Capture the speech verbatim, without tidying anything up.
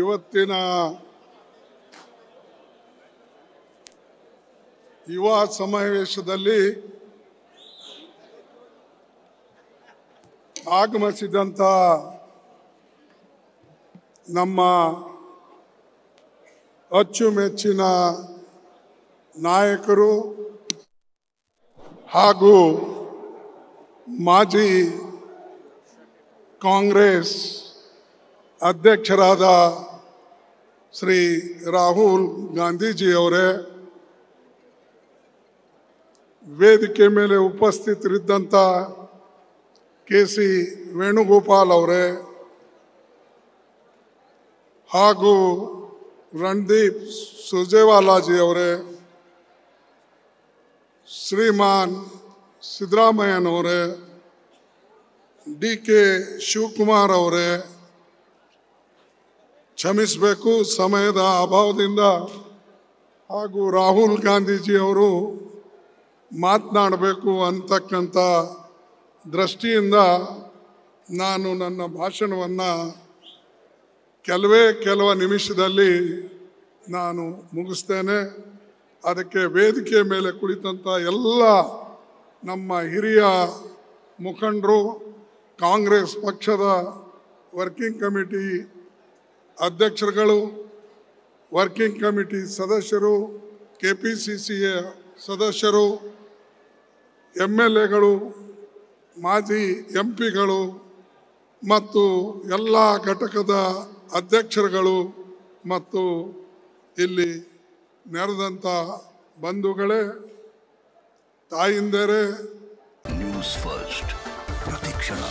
ಇವತ್ತಿನ ಯುವ ಸಮಾವೇಶದಲ್ಲಿ ಆಗಮಿಸಿದಂತ ನಮ್ಮ ಅಚ್ಚುಮೆಚ್ಚಿನ ನಾಯಕರು ಹಾಗೂ ಮಾಜಿ ಕಾಂಗ್ರೆಸ್ ಅಧ್ಯಕ್ಷರಾದ श्री राहुल गांधी जी अवरे वेदिके मेले उपस्थितरिद्दंत के सी वेणुगोपाल अवरे हागू रणदीप सुर्जेवाला जी अवरे श्रीमान सिद्रामय्यनवरे डी के शिवकुमार अवरे क्षमिसबेकु समयद अभावदिंद हागू राहुल गांधीजी अवरु मातनाडबेकु अंतक्कंत दृष्टियिंद नानु नन्न भाषणवन्न केलवे केलव निमिषदल्ली नानु मुगिसुत्तेने। अदक्के वेदिके मेले कुळितंत एल्ल नम्म हिरिय मुखंडरु कांग्रेस पक्षद वर्किंग कमिटी अध्यक्षरुगळु वर्किंग कमिटी सदस्यरु के पी सी सी सदस्यरु एम एल ए माजी एम पी ಗಳು ಮತ್ತು ಎಲ್ಲ ಘಟಕದ ಅಧ್ಯಕ್ಷರುಗಳು ಮತ್ತು ಇಲ್ಲಿ ನೆರೆದಂತ ಬಂಧುಗಳೇ ತಾಯಿಂದರೇ ನ್ಯೂಸ್ ಫಸ್ಟ್ ಪ್ರತಿಕ್ಷಣ।